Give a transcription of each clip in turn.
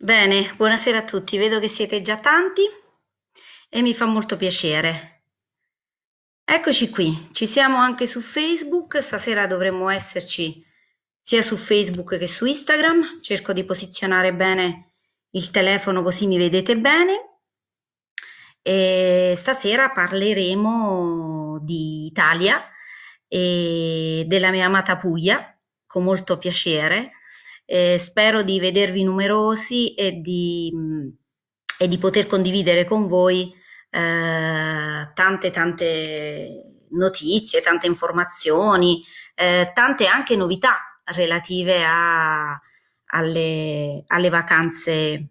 Bene, buonasera a tutti, vedo che siete già tanti e mi fa molto piacere. Eccoci qui, ci siamo anche su Facebook, stasera dovremmo esserci sia su Facebook che su Instagram. Cerco di posizionare bene il telefono così mi vedete bene. E stasera parleremo di Italia e della mia amata Puglia, con molto piacere. Spero di vedervi numerosi e di poter condividere con voi tante notizie, tante informazioni, tante anche novità relative alle vacanze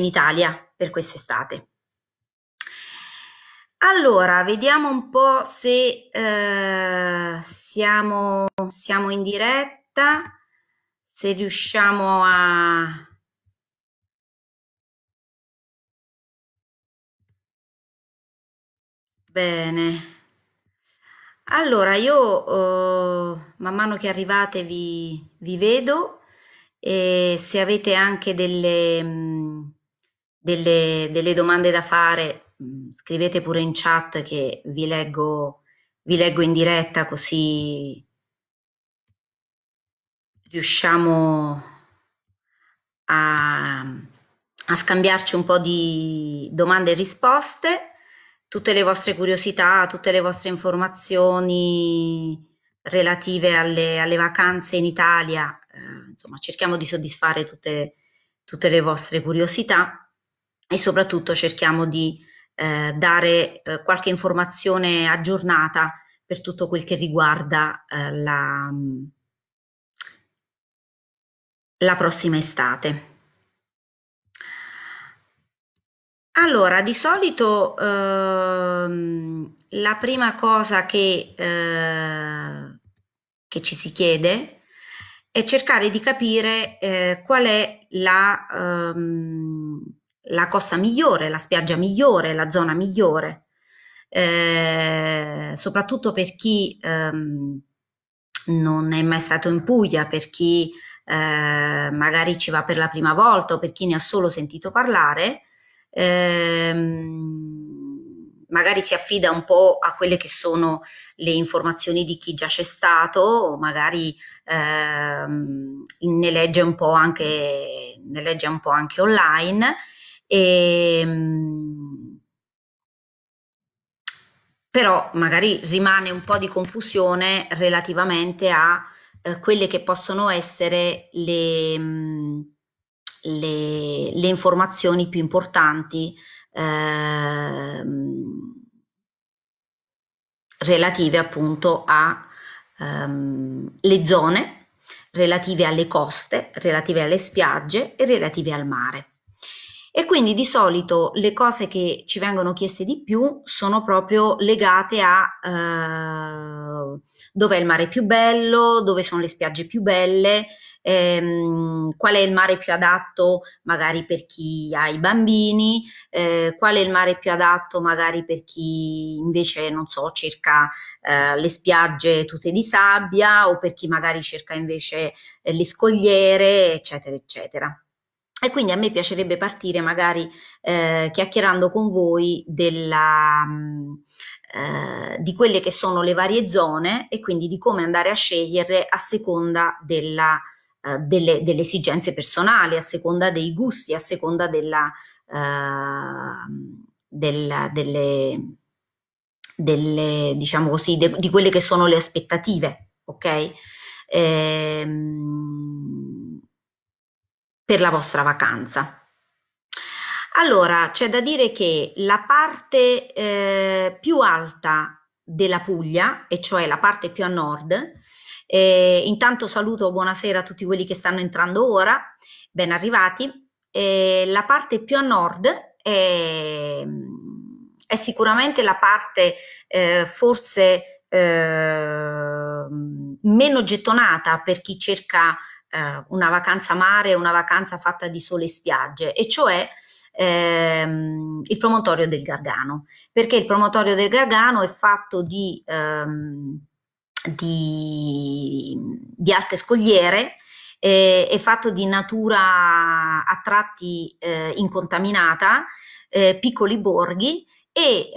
in Italia per quest'estate. Allora, vediamo un po' se siamo in diretta, se riusciamo a... Bene. Allora, io man mano che arrivate vi vedo e se avete anche delle domande da fare... Scrivete pure in chat che vi leggo in diretta, così riusciamo a scambiarci un po' di domande e risposte, tutte le vostre curiosità, tutte le vostre informazioni relative alle vacanze in Italia. Insomma, cerchiamo di soddisfare tutte le vostre curiosità e soprattutto cerchiamo di dare qualche informazione aggiornata per tutto quel che riguarda la prossima estate. Allora, di solito la prima cosa che ci si chiede è cercare di capire qual è la costa migliore, la spiaggia migliore, la zona migliore, soprattutto per chi non è mai stato in Puglia, per chi magari ci va per la prima volta o per chi ne ha solo sentito parlare, magari si affida un po' a quelle che sono le informazioni di chi già c'è stato o magari ne legge un po' anche online. Però magari rimane un po' di confusione relativamente a quelle che possono essere le informazioni più importanti relative appunto alle zone, relative alle coste, relative alle spiagge e relative al mare. E quindi di solito le cose che ci vengono chieste di più sono proprio legate a dov'è il mare più bello, dove sono le spiagge più belle, qual è il mare più adatto magari per chi ha i bambini, qual è il mare più adatto magari per chi invece, non so, cerca le spiagge tutte di sabbia o per chi magari cerca invece le scogliere, eccetera, eccetera. E quindi a me piacerebbe partire magari chiacchierando con voi di quelle che sono le varie zone e quindi di come andare a scegliere a seconda delle esigenze personali, a seconda dei gusti, a seconda diciamo così, di quelle che sono le aspettative, ok? Per la vostra vacanza. Allora, c'è da dire che la parte più alta della Puglia, e cioè la parte più a nord, intanto saluto, buonasera a tutti quelli che stanno entrando ora, ben arrivati, la parte più a nord è sicuramente la parte forse meno gettonata per chi cerca una vacanza mare, una vacanza fatta di sole e spiagge, e cioè il promontorio del Gargano, perché il promontorio del Gargano è fatto di alte scogliere è fatto di natura a tratti incontaminata, piccoli borghi e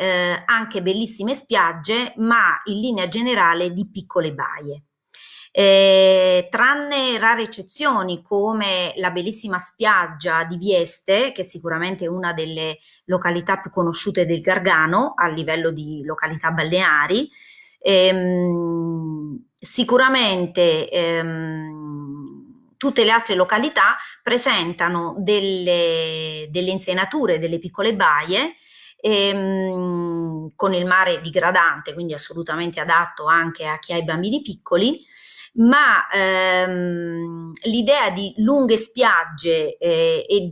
anche bellissime spiagge, ma in linea generale di piccole baie. Tranne rare eccezioni come la bellissima spiaggia di Vieste, che è sicuramente una delle località più conosciute del Gargano a livello di località balneari, sicuramente tutte le altre località presentano delle insenature, delle piccole baie con il mare digradante, quindi assolutamente adatto anche a chi ha i bambini piccoli, ma l'idea di lunghe spiagge e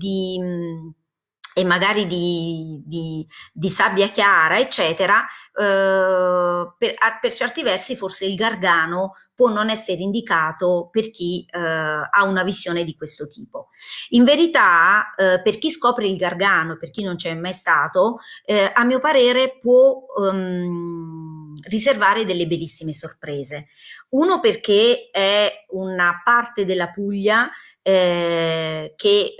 magari di sabbia chiara, eccetera, per certi versi forse il Gargano può non essere indicato per chi ha una visione di questo tipo. In verità, per chi scopre il Gargano, per chi non c'è mai stato, a mio parere può riservare delle bellissime sorprese. Uno, perché è una parte della Puglia che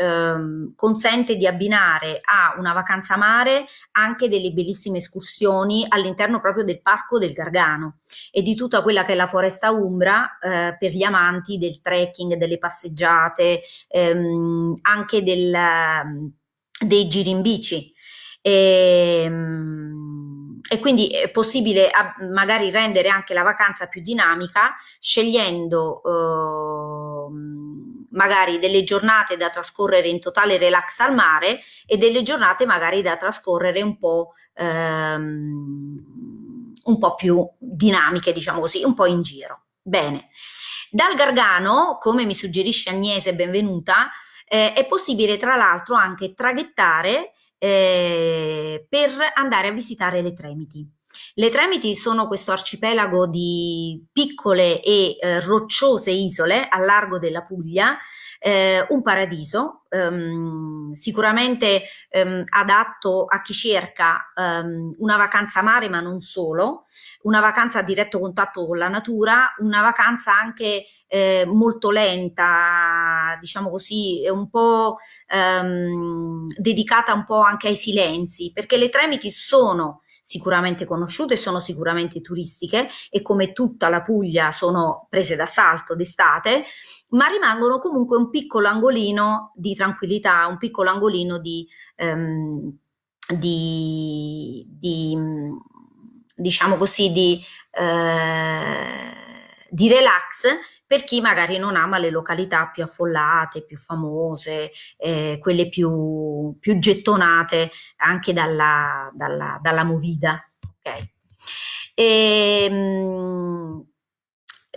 consente di abbinare a una vacanza a mare anche delle bellissime escursioni all'interno proprio del parco del Gargano e di tutta quella che è la foresta umbra, per gli amanti del trekking, delle passeggiate, anche dei giri in bici. E quindi è possibile magari rendere anche la vacanza più dinamica, scegliendo magari delle giornate da trascorrere in totale relax al mare e delle giornate magari da trascorrere un po' più dinamiche, diciamo così, un po' in giro. Bene, dal Gargano, come mi suggerisce Agnese, benvenuta, è possibile tra l'altro anche traghettare per andare a visitare le Tremiti. Le Tremiti sono questo arcipelago di piccole e rocciose isole al largo della Puglia, un paradiso sicuramente adatto a chi cerca una vacanza a mare, ma non solo, una vacanza a diretto contatto con la natura, una vacanza anche molto lenta, diciamo così, un po' dedicata un po' anche ai silenzi, perché le Tremiti sono sicuramente conosciute, sono sicuramente turistiche e come tutta la Puglia sono prese d'assalto d'estate, ma rimangono comunque un piccolo angolino di tranquillità, un piccolo angolino diciamo così, di relax per chi magari non ama le località più affollate, più famose, quelle più gettonate anche dalla movida. Okay.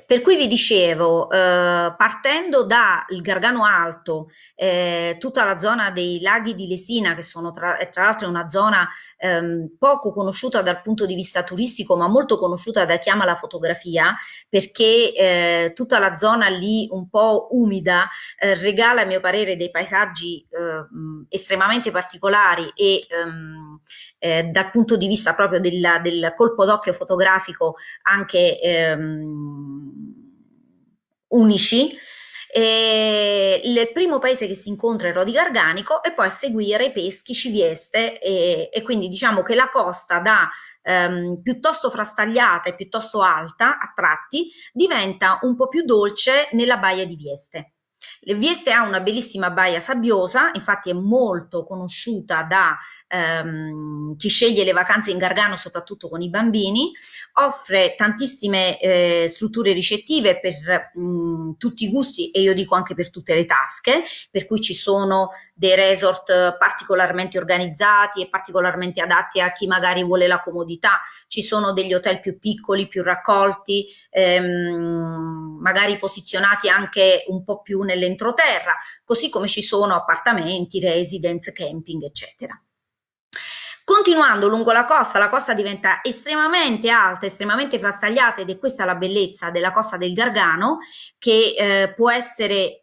Per cui vi dicevo, partendo dal Gargano Alto, tutta la zona dei laghi di Lesina, che sono tra l'altro una zona poco conosciuta dal punto di vista turistico, ma molto conosciuta da chi ama la fotografia, perché tutta la zona lì un po' umida regala, a mio parere, dei paesaggi estremamente particolari e dal punto di vista proprio del colpo d'occhio fotografico anche unici. Il primo paese che si incontra è il Rodi Garganico e poi a seguire i Peschi, Civieste e quindi diciamo che la costa da piuttosto frastagliata e piuttosto alta a tratti diventa un po' più dolce nella baia di Vieste. Vieste ha una bellissima baia sabbiosa, infatti è molto conosciuta da chi sceglie le vacanze in Gargano, soprattutto con i bambini. Offre tantissime strutture ricettive per tutti i gusti e io dico anche per tutte le tasche, per cui ci sono dei resort particolarmente organizzati e particolarmente adatti a chi magari vuole la comodità, ci sono degli hotel più piccoli, più raccolti, magari posizionati anche un po' più nell'entroterra, così come ci sono appartamenti, residence, camping, eccetera. Continuando lungo la costa diventa estremamente alta, estremamente frastagliata, ed è questa la bellezza della costa del Gargano, che può essere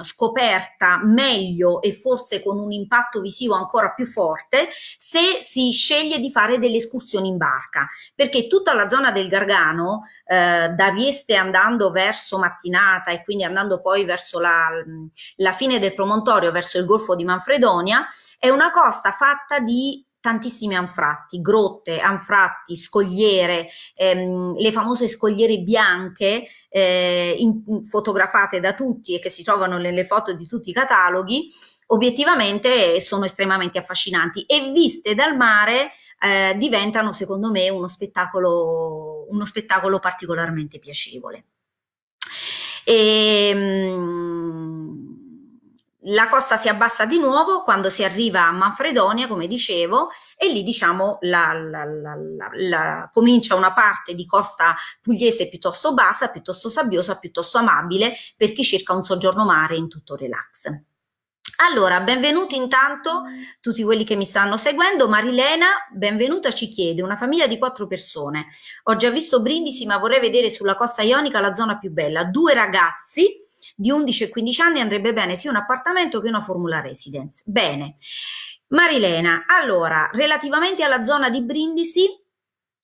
scoperta meglio e forse con un impatto visivo ancora più forte se si sceglie di fare delle escursioni in barca, perché tutta la zona del Gargano, da Vieste andando verso Mattinata e quindi andando poi verso la fine del promontorio, verso il golfo di Manfredonia, è una costa fatta di tantissimi anfratti, grotte, anfratti, scogliere, le famose scogliere bianche fotografate da tutti e che si trovano nelle foto di tutti i cataloghi. Obiettivamente sono estremamente affascinanti e viste dal mare diventano secondo me uno spettacolo particolarmente piacevole. La costa si abbassa di nuovo quando si arriva a Manfredonia, come dicevo, e lì diciamo comincia una parte di costa pugliese piuttosto bassa, piuttosto sabbiosa, piuttosto amabile per chi cerca un soggiorno mare in tutto relax. Allora, benvenuti intanto tutti quelli che mi stanno seguendo. Marilena, benvenuta, ci chiede: una famiglia di 4 persone. Ho già visto Brindisi ma vorrei vedere sulla costa ionica la zona più bella. 2 ragazzi di 11 e 15 anni, andrebbe bene sia un appartamento che una formula residence. Bene, Marilena, allora, relativamente alla zona di Brindisi,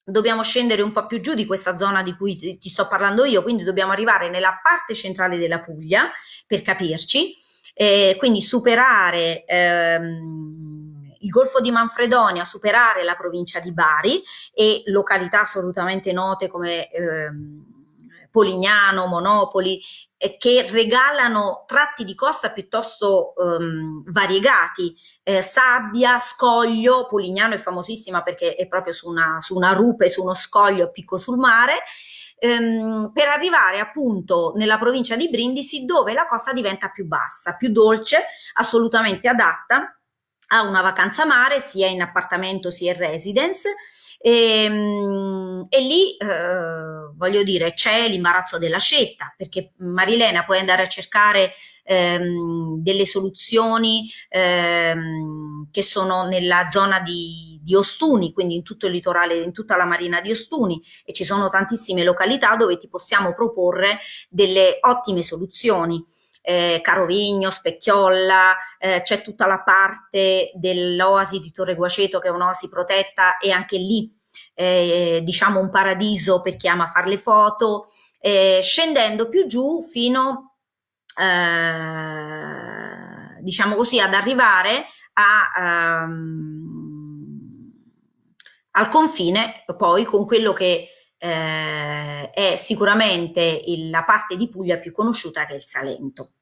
dobbiamo scendere un po' più giù di questa zona di cui ti sto parlando io, quindi dobbiamo arrivare nella parte centrale della Puglia, per capirci, quindi superare il Golfo di Manfredonia, superare la provincia di Bari e località assolutamente note come Polignano, Monopoli, che regalano tratti di costa piuttosto variegati, sabbia, scoglio. Polignano è famosissima perché è proprio su una rupe, su uno scoglio a picco sul mare, per arrivare appunto nella provincia di Brindisi, dove la costa diventa più bassa, più dolce, assolutamente adatta a una vacanza mare, sia in appartamento sia in residence. E lì voglio dire, c'è l'imbarazzo della scelta, perché Marilena puoi andare a cercare delle soluzioni che sono nella zona di Ostuni, quindi in tutto il litorale, in tutta la marina di Ostuni, e ci sono tantissime località dove ti possiamo proporre delle ottime soluzioni. Carovigno, Specchiolla, c'è tutta la parte dell'oasi di Torre Guaceto, che è un'oasi protetta, e anche lì diciamo un paradiso per chi ama fare le foto. Scendendo più giù fino diciamo così ad arrivare al confine poi con quello che è sicuramente la parte di Puglia più conosciuta, che è il Salento.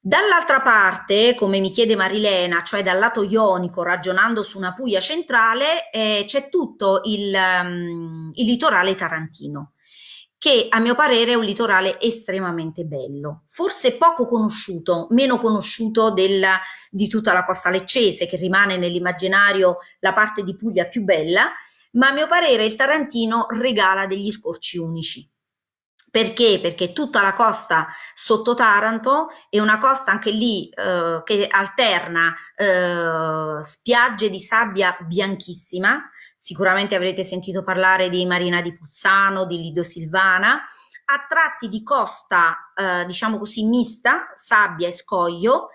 Dall'altra parte, come mi chiede Marilena, cioè dal lato ionico, ragionando su una Puglia centrale, c'è tutto il litorale tarantino, che a mio parere è un litorale estremamente bello, forse poco conosciuto, meno conosciuto di tutta la costa leccese, che rimane nell'immaginario la parte di Puglia più bella. Ma a mio parere il tarantino regala degli scorci unici. Perché? Perché tutta la costa sotto Taranto è una costa anche lì che alterna spiagge di sabbia bianchissima. Sicuramente avrete sentito parlare di Marina di Puzzano, di Lido Silvana, a tratti di costa diciamo così mista, sabbia e scoglio,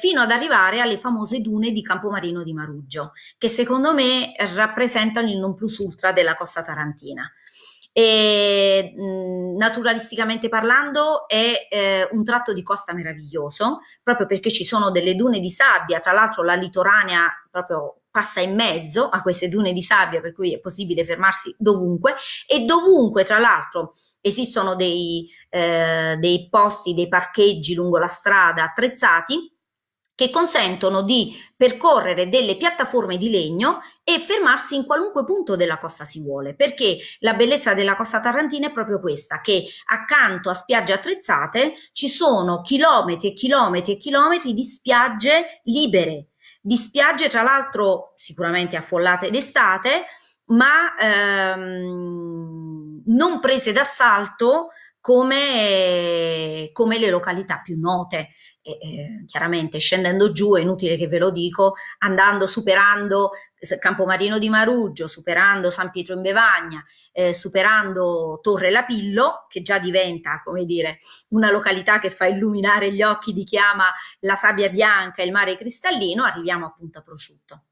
fino ad arrivare alle famose dune di Campomarino di Maruggio, che secondo me rappresentano il non plus ultra della costa tarantina. E, naturalisticamente parlando, è un tratto di costa meraviglioso, proprio perché ci sono delle dune di sabbia. Tra l'altro la litoranea proprio passa in mezzo a queste dune di sabbia, per cui è possibile fermarsi dovunque, e dovunque tra l'altro esistono dei posti, dei parcheggi lungo la strada attrezzati, che consentono di percorrere delle piattaforme di legno e fermarsi in qualunque punto della costa si vuole, perché la bellezza della costa tarantina è proprio questa, che accanto a spiagge attrezzate ci sono chilometri e chilometri e chilometri di spiagge libere, di spiagge tra l'altro sicuramente affollate d'estate, ma non prese d'assalto come le località più note. Chiaramente scendendo giù, è inutile che ve lo dico, andando, superando Campomarino di Maruggio, superando San Pietro in Bevagna, superando Torre Lapillo, che già diventa, come dire, una località che fa illuminare gli occhi di chi ama la sabbia bianca e il mare cristallino, arriviamo appunto a Prosciutto,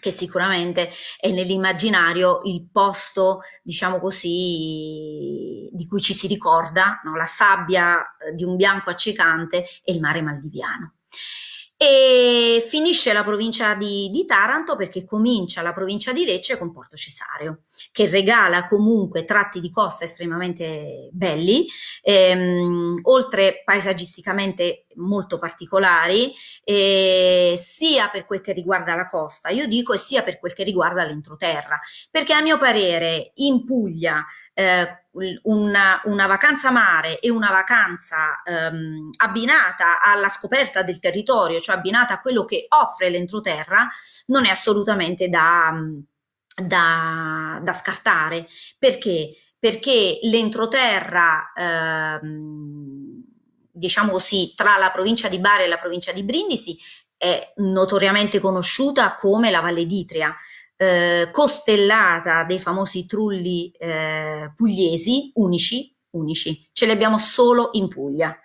che sicuramente è nell'immaginario il posto, diciamo così, di cui ci si ricorda, no? La sabbia di un bianco accecante e il mare maldiviano. E finisce la provincia di Taranto, perché comincia la provincia di Lecce con Porto Cesareo, che regala comunque tratti di costa estremamente belli, oltre paesaggisticamente molto particolari, sia per quel che riguarda la costa, io dico, e sia per quel che riguarda l'entroterra, perché a mio parere in Puglia una vacanza mare e una vacanza abbinata alla scoperta del territorio, cioè abbinata a quello che offre l'entroterra, non è assolutamente da scartare. Perché? Perché l'entroterra, diciamo così, tra la provincia di Bari e la provincia di Brindisi è notoriamente conosciuta come la Valle d'Itria, costellata dei famosi trulli pugliesi, unici, ce li abbiamo solo in Puglia.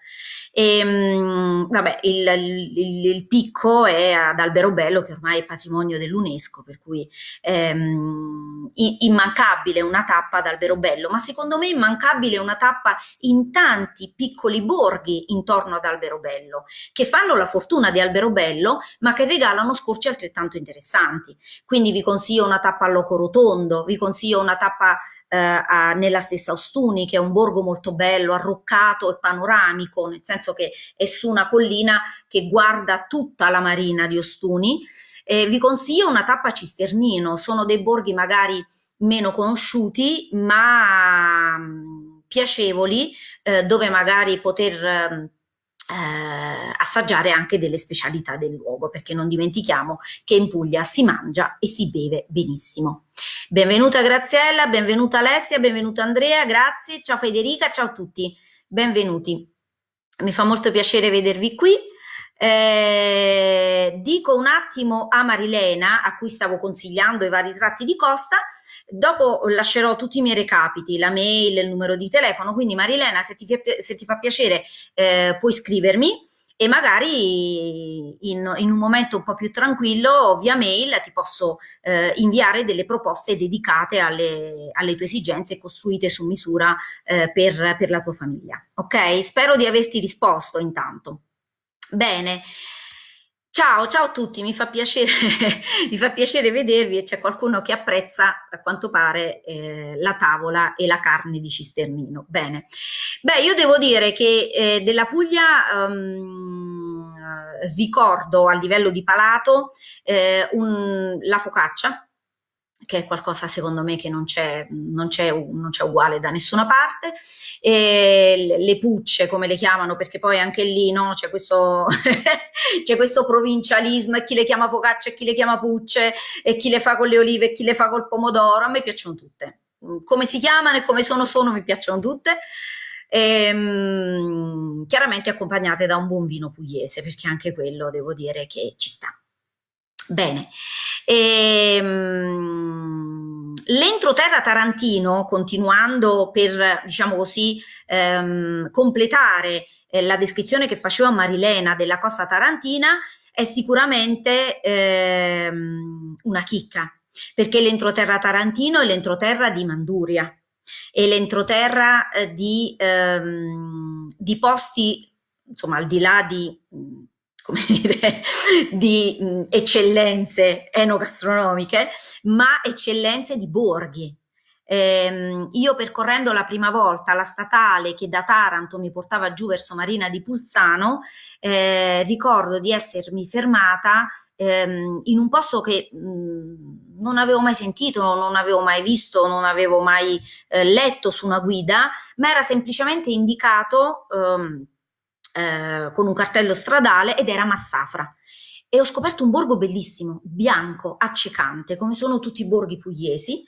E, vabbè, il picco è ad Alberobello, che ormai è patrimonio dell'UNESCO, per cui immancabile una tappa ad Alberobello, ma secondo me immancabile una tappa in tanti piccoli borghi intorno ad Alberobello, che fanno la fortuna di Alberobello ma che regalano scorci altrettanto interessanti. Quindi vi consiglio una tappa a Locorotondo, vi consiglio una tappa nella stessa Ostuni, che è un borgo molto bello, arroccato e panoramico, nel senso che è su una collina che guarda tutta la marina di Ostuni. Vi consiglio una tappa a Cisternino, sono dei borghi magari meno conosciuti ma piacevoli, dove magari poter assaggiare anche delle specialità del luogo, perché non dimentichiamo che in Puglia si mangia e si beve benissimo. Benvenuta Graziella, benvenuta Alessia, benvenuta Andrea, grazie, ciao Federica, ciao a tutti, benvenuti, mi fa molto piacere vedervi qui. Dico un attimo a Marilena, a cui stavo consigliando i vari tratti di costa. Dopo lascerò tutti i miei recapiti, la mail, il numero di telefono, quindi Marilena, se ti fa piacere puoi scrivermi, e magari in un momento un po' più tranquillo via mail ti posso inviare delle proposte dedicate alle tue esigenze, costruite su misura per la tua famiglia. Ok? Spero di averti risposto intanto. Bene. Ciao a tutti, mi fa piacere vedervi, e c'è qualcuno che apprezza, a quanto pare, la tavola e la carne di Cisternino. Bene, beh, io devo dire che della Puglia ricordo a livello di palato la focaccia, che è qualcosa secondo me che non c'è uguale da nessuna parte, e le pucce, come le chiamano, perché poi anche lì, no, c'è questo, questo provincialismo, e chi le chiama focaccia e chi le chiama pucce, e chi le fa con le olive e chi le fa col pomodoro. A me piacciono tutte, come si chiamano e come sono, mi piacciono tutte, e chiaramente accompagnate da un buon vino pugliese, perché anche quello devo dire che ci sta. Bene, l'entroterra tarantino, continuando per, diciamo così, completare la descrizione che faceva Marilena della costa tarantina, è sicuramente una chicca, perché l'entroterra tarantino è l'entroterra di Manduria, è l'entroterra di posti, insomma, al di là di... come dire, di eccellenze enogastronomiche, ma eccellenze di borghi. Io, percorrendo la prima volta la statale che da Taranto mi portava giù verso Marina di Pulsano, ricordo di essermi fermata in un posto che non avevo mai sentito, non avevo mai visto, non avevo mai letto su una guida, ma era semplicemente indicato con un cartello stradale, ed era Massafra, e ho scoperto un borgo bellissimo, bianco, accecante, come sono tutti i borghi pugliesi,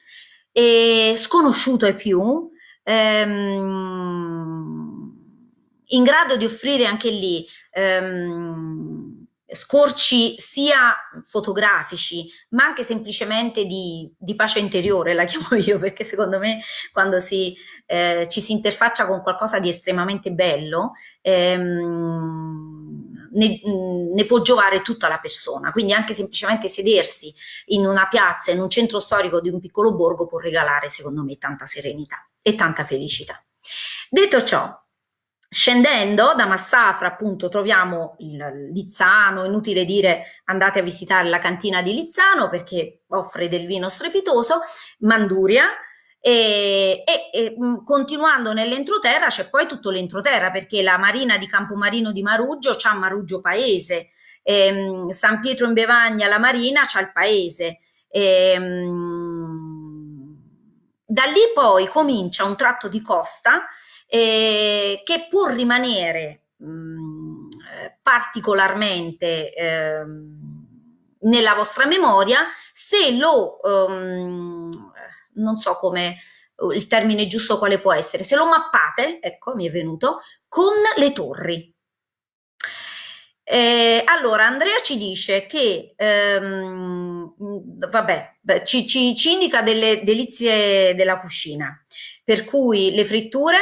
e sconosciuto ai più, in grado di offrire anche lì scorci sia fotografici ma anche semplicemente di pace interiore, la chiamo io, perché secondo me quando ci si interfaccia con qualcosa di estremamente bello ne può giovare tutta la persona, quindi anche semplicemente sedersi in una piazza, in un centro storico di un piccolo borgo può regalare secondo me tanta serenità e tanta felicità. Detto ciò, scendendo da Massafra appunto troviamo Lizzano, inutile dire andate a visitare la cantina di Lizzano perché offre del vino strepitoso, Manduria, e continuando nell'entroterra c'è poi tutto l'entroterra perché la marina di Campomarino di Maruggio c'ha Maruggio Paese, San Pietro in Bevagna la marina c'ha il paese, da lì poi comincia un tratto di costa che può rimanere particolarmente nella vostra memoria se lo, non so come il termine giusto quale può essere, se lo mappate, ecco mi è venuto, con le torri. Allora Andrea ci dice che vabbè, ci indica delle delizie della cucina, per cui le fritture.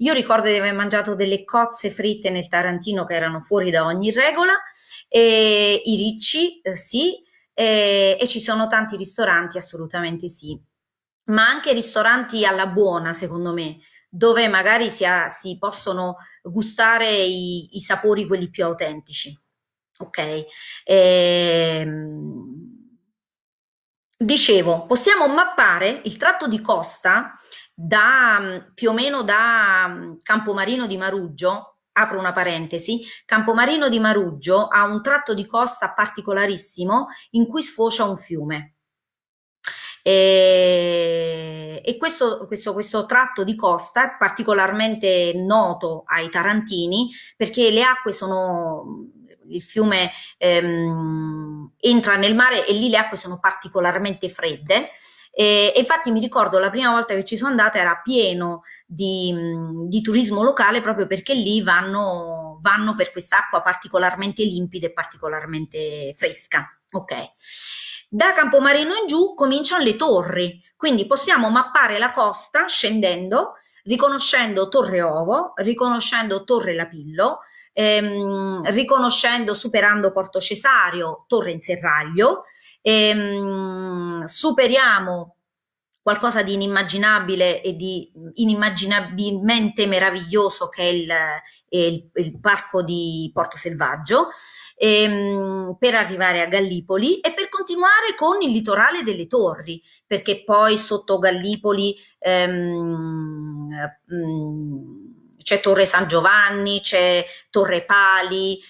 Io ricordo di aver mangiato delle cozze fritte nel Tarantino che erano fuori da ogni regola, e i ricci, sì, e ci sono tanti ristoranti, assolutamente sì, ma anche ristoranti alla buona, secondo me, dove magari si possono gustare i sapori, quelli più autentici, ok? Dicevo, possiamo mappare il tratto di costa da più o meno da Campomarino di Maruggio, apro una parentesi, Campomarino di Maruggio ha un tratto di costa particolarissimo in cui sfocia un fiume e questo tratto di costa è particolarmente noto ai tarantini perché le acque sono, il fiume entra nel mare e lì le acque sono particolarmente fredde. Infatti mi ricordo la prima volta che ci sono andata era pieno di turismo locale proprio perché lì vanno per quest'acqua particolarmente limpida e particolarmente fresca. Okay. Da Campomarino in giù cominciano le torri, quindi possiamo mappare la costa scendendo, riconoscendo Torre Ovo, riconoscendo Torre Lapillo, riconoscendo, superando Porto Cesareo, Torre Inserraglio. Superiamo qualcosa di inimmaginabile e di inimmaginabilmente meraviglioso che è il parco di Porto Selvaggio, per arrivare a Gallipoli e per continuare con il litorale delle torri, perché poi sotto Gallipoli c'è Torre San Giovanni, c'è Torre Pali,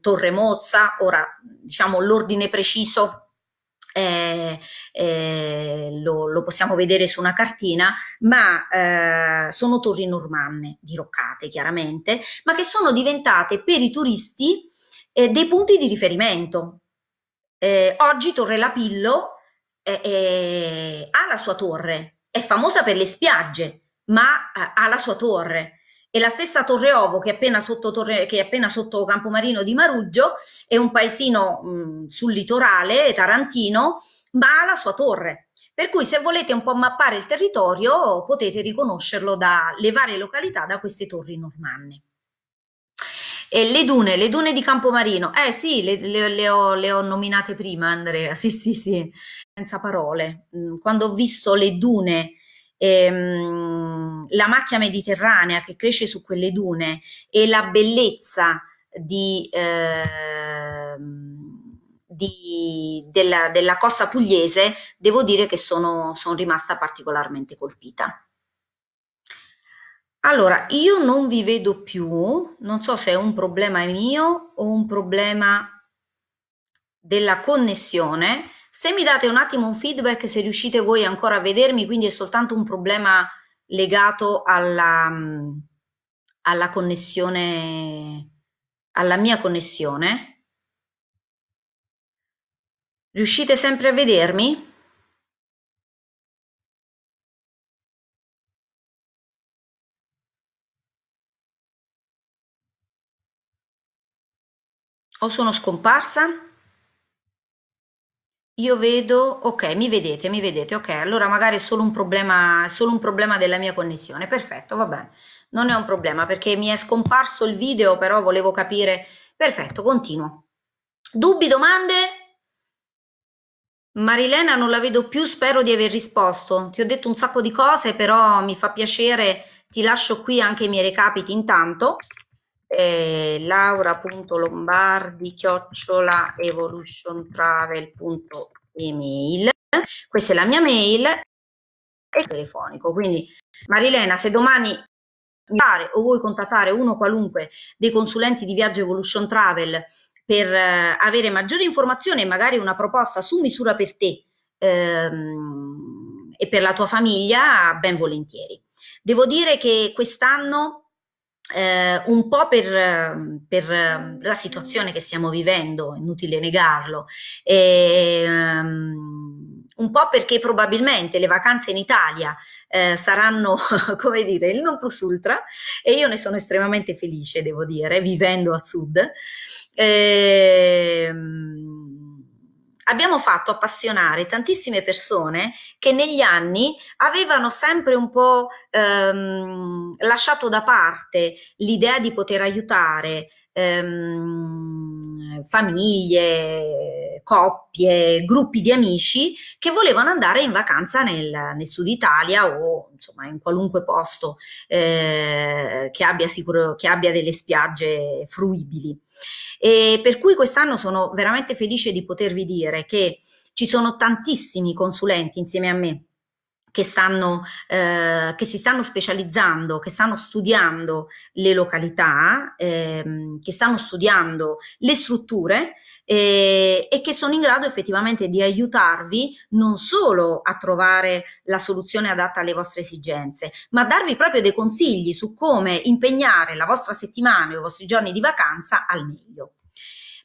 Torre Mozza, ora diciamo l'ordine preciso lo possiamo vedere su una cartina, ma sono torri normanne, diroccate chiaramente, ma che sono diventate per i turisti dei punti di riferimento. Oggi Torre Lapillo ha la sua torre, è famosa per le spiagge, ma ha la sua torre, e la stessa Torre Ovo che è appena sotto Campomarino di Maruggio è un paesino sul litorale tarantino, ma ha la sua torre, per cui se volete un po' mappare il territorio potete riconoscerlo dalle varie località, da queste torri normanne. E le dune di Campomarino, sì, le ho nominate prima, Andrea, sì, senza parole. Quando ho visto le dune, la macchia mediterranea che cresce su quelle dune e la bellezza della costa pugliese, devo dire che sono rimasta particolarmente colpita. Allora, io non vi vedo più, non so se è un problema mio o un problema della connessione. Se mi date un attimo un feedback se riuscite voi ancora a vedermi, quindi è soltanto un problema legato alla connessione, alla mia connessione. Riuscite sempre a vedermi? O sono scomparsa? Io vedo, ok, mi vedete, ok, allora magari è solo un problema della mia connessione, perfetto, va bene, non è un problema perché mi è scomparso il video, però volevo capire, perfetto, continuo. Dubbi, domande? Marilena non la vedo più, spero di aver risposto, ti ho detto un sacco di cose, però mi fa piacere, ti lascio qui anche i miei recapiti intanto. laura.lombardi@evolutiontravel.email, questa è la mia mail e telefonico, quindi Marilena, se domani mi pare o vuoi contattare uno qualunque dei consulenti di viaggio Evolution Travel per avere maggiori informazioni e magari una proposta su misura per te e per la tua famiglia, ben volentieri. Devo dire che quest'anno un po' per la situazione che stiamo vivendo, inutile negarlo, un po' perché probabilmente le vacanze in Italia saranno, come dire, il non plus ultra, e io ne sono estremamente felice, devo dire, vivendo a sud. Abbiamo fatto appassionare tantissime persone che negli anni avevano sempre un po' lasciato da parte l'idea di poter aiutare famiglie, coppie, gruppi di amici che volevano andare in vacanza nel sud Italia o insomma in qualunque posto che abbia delle spiagge fruibili. E per cui quest'anno sono veramente felice di potervi dire che ci sono tantissimi consulenti insieme a me che si stanno specializzando, che stanno studiando le località, che stanno studiando le strutture e che sono in grado effettivamente di aiutarvi non solo a trovare la soluzione adatta alle vostre esigenze, ma a darvi proprio dei consigli su come impegnare la vostra settimana e i vostri giorni di vacanza al meglio.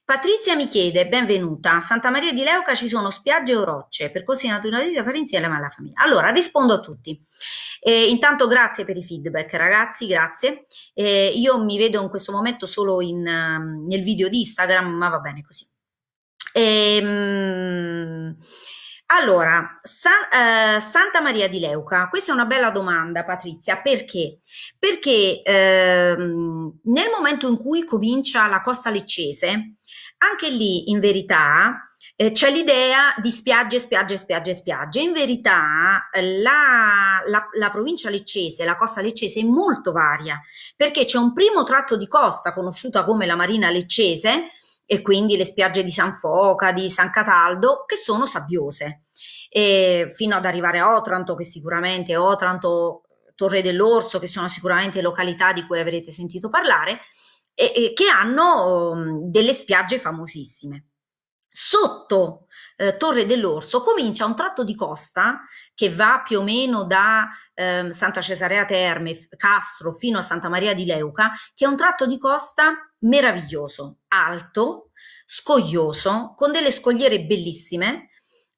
Patrizia mi chiede, benvenuta, a Santa Maria di Leuca ci sono spiagge o rocce, percorsi naturalistici da fare insieme alla famiglia. Allora, rispondo a tutti. Intanto grazie per i feedback, ragazzi, grazie. Io mi vedo in questo momento solo nel video di Instagram, ma va bene così. Allora, Santa Maria di Leuca, questa è una bella domanda, Patrizia, perché? Perché nel momento in cui comincia la costa leccese, anche lì in verità c'è l'idea di spiagge. In verità la provincia leccese, la costa leccese è molto varia, perché c'è un primo tratto di costa conosciuta come la Marina Leccese e quindi le spiagge di San Foca, di San Cataldo, che sono sabbiose, e fino ad arrivare a Otranto, che sicuramente è Otranto, Torre dell'Orso, che sono sicuramente località di cui avrete sentito parlare, e che hanno delle spiagge famosissime. Sotto Torre dell'Orso comincia un tratto di costa che va più o meno da Santa Cesarea Terme, Castro, fino a Santa Maria di Leuca, che è un tratto di costa meraviglioso, alto, scoglioso, con delle scogliere bellissime,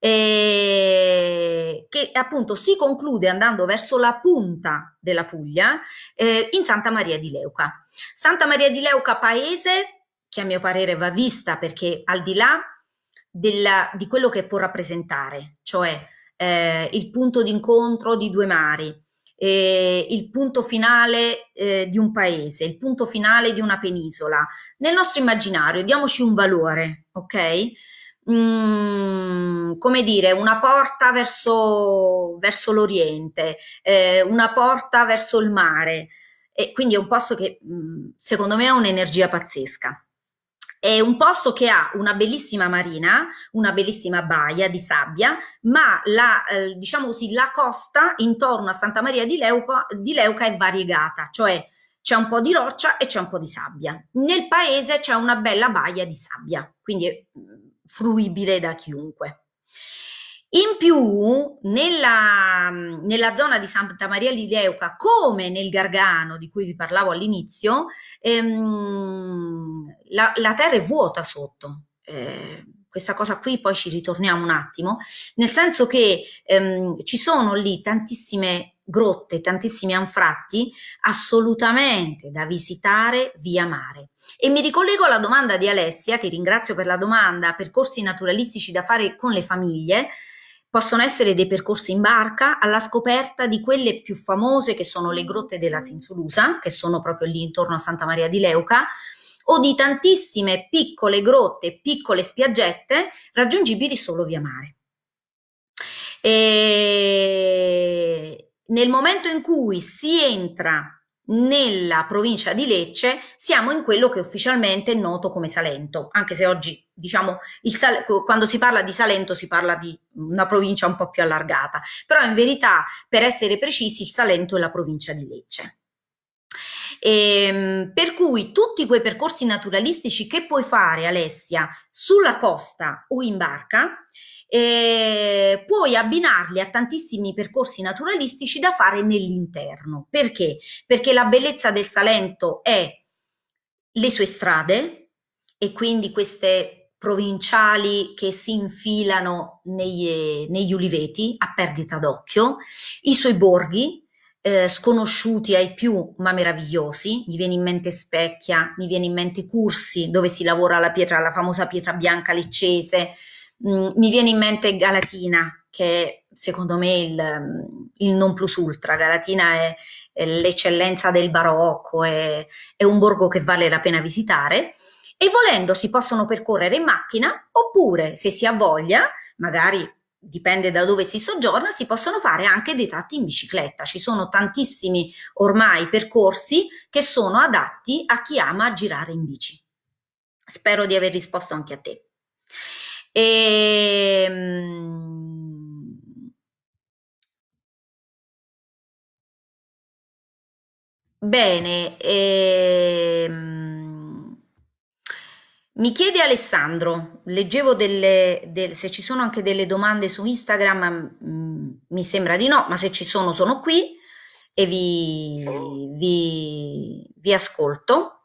che appunto si conclude andando verso la punta della Puglia in Santa Maria di Leuca. Santa Maria di Leuca paese che a mio parere va vista, perché al di là di quello che può rappresentare, cioè il punto d'incontro di due mari, il punto finale di un paese, il punto finale di una penisola, nel nostro immaginario diamoci un valore, ok? Come dire, una porta verso l'Oriente, una porta verso il mare, e quindi è un posto che secondo me ha un'energia pazzesca. È un posto che ha una bellissima marina, una bellissima baia di sabbia, ma diciamo così, la costa intorno a Santa Maria di Leuca è variegata, cioè c'è un po' di roccia e c'è un po' di sabbia. Nel paese c'è una bella baia di sabbia, quindi è fruibile da chiunque. In più, nella zona di Santa Maria di Leuca, come nel Gargano di cui vi parlavo all'inizio, la terra è vuota sotto. Questa cosa qui poi ci ritorniamo un attimo, nel senso che ci sono lì tantissime grotte, tantissimi anfratti assolutamente da visitare via mare. E mi ricollego alla domanda di Alessia, ti ringrazio per la domanda, percorsi naturalistici da fare con le famiglie. Possono essere dei percorsi in barca alla scoperta di quelle più famose, che sono le grotte della Zinzulusa, che sono proprio lì intorno a Santa Maria di Leuca, o di tantissime piccole grotte, piccole spiaggette raggiungibili solo via mare. E nel momento in cui si entra nella provincia di Lecce siamo in quello che ufficialmente è noto come Salento, anche se oggi diciamo quando si parla di Salento si parla di una provincia un po' più allargata, però in verità, per essere precisi, il Salento è la provincia di Lecce. Per cui tutti quei percorsi naturalistici che puoi fare, Alessia, sulla costa o in barca, puoi abbinarli a tantissimi percorsi naturalistici da fare nell'interno. Perché? Perché la bellezza del Salento è le sue strade, e quindi queste provinciali che si infilano negli uliveti a perdita d'occhio, i suoi borghi sconosciuti ai più ma meravigliosi. Mi viene in mente Specchia, mi viene in mente Cursi, dove si lavora la pietra, la famosa pietra bianca leccese. Mi viene in mente Galatina, che è, secondo me, il non plus ultra. Galatina è l'eccellenza del barocco, è un borgo che vale la pena visitare, e volendo si possono percorrere in macchina, oppure, se si ha voglia, magari dipende da dove si soggiorna, si possono fare anche dei tratti in bicicletta. Ci sono tantissimi ormai percorsi che sono adatti a chi ama girare in bici. Spero di aver risposto anche a te. Bene, mi chiede Alessandro, leggevo se ci sono anche delle domande su Instagram, mi sembra di no, ma se ci sono sono qui e vi ascolto.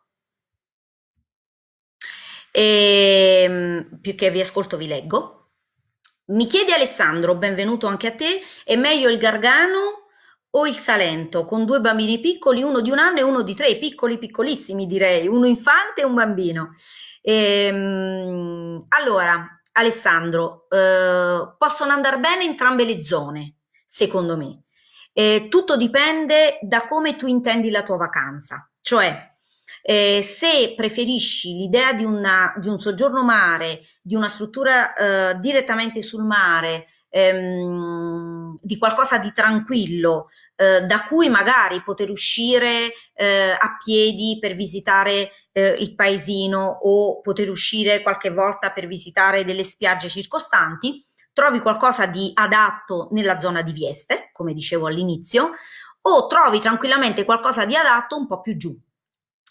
Più che vi ascolto, vi leggo. Mi chiede Alessandro, benvenuto anche a te: è meglio il Gargano o il Salento? Con due bambini piccoli, uno di 1 anno e uno di 3, piccoli piccolissimi direi, uno infante e un bambino. Allora Alessandro, possono andare bene entrambe le zone, secondo me. Tutto dipende da come tu intendi la tua vacanza, cioè se preferisci l'idea di un soggiorno mare, di una struttura direttamente sul mare, di qualcosa di tranquillo, da cui magari poter uscire a piedi per visitare il paesino, o poter uscire qualche volta per visitare delle spiagge circostanti, trovi qualcosa di adatto nella zona di Vieste, come dicevo all'inizio, o trovi tranquillamente qualcosa di adatto un po' più giù.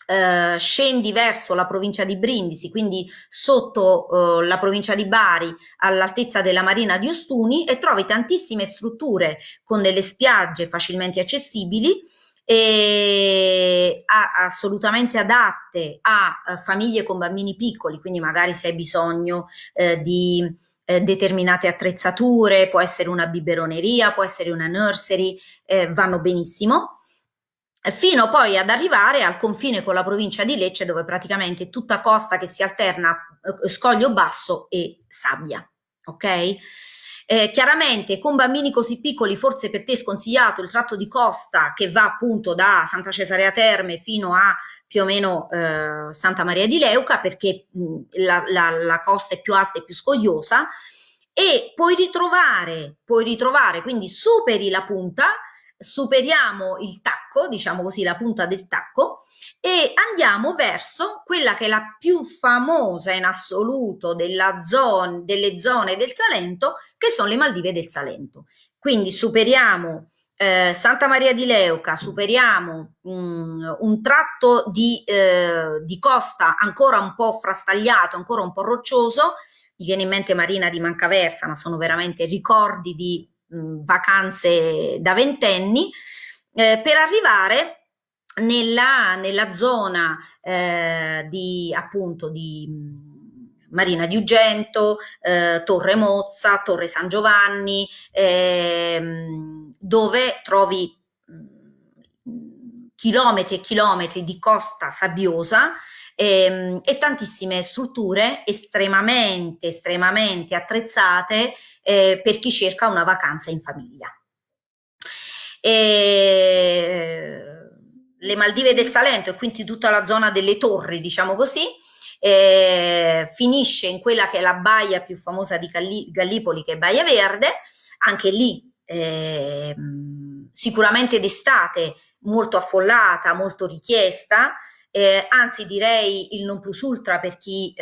Scendi verso la provincia di Brindisi, quindi sotto la provincia di Bari, all'altezza della marina di Ostuni, e trovi tantissime strutture con delle spiagge facilmente accessibili e assolutamente adatte a famiglie con bambini piccoli. Quindi magari se hai bisogno di determinate attrezzature, può essere una biberoneria, può essere una nursery, vanno benissimo, fino poi ad arrivare al confine con la provincia di Lecce, dove praticamente è tutta costa che si alterna scoglio basso e sabbia, ok? Chiaramente con bambini così piccoli forse per te è sconsigliato il tratto di costa che va appunto da Santa Cesarea Terme fino a più o meno Santa Maria di Leuca, perché la costa è più alta e più scogliosa, e puoi ritrovare, quindi superi la punta, superiamo il tacco, diciamo così, la punta del tacco, e andiamo verso quella che è la più famosa in assoluto delle zone del Salento, che sono le Maldive del Salento. Quindi superiamo Santa Maria di Leuca, superiamo un tratto di costa ancora un po' frastagliato, ancora un po' roccioso. Mi viene in mente Marina di Mancaversa, ma sono veramente ricordi di vacanze da ventenni, per arrivare nella zona di appunto di Marina di Ugento, Torre Mozza, Torre San Giovanni, dove trovi chilometri e chilometri di costa sabbiosa e tantissime strutture estremamente attrezzate per chi cerca una vacanza in famiglia. Le Maldive del Salento e quindi tutta la zona delle torri, diciamo così, finisce in quella che è la baia più famosa di Gallipoli, che è Baia Verde. Anche lì sicuramente d'estate molto affollata, molto richiesta, anzi direi il non plus ultra per chi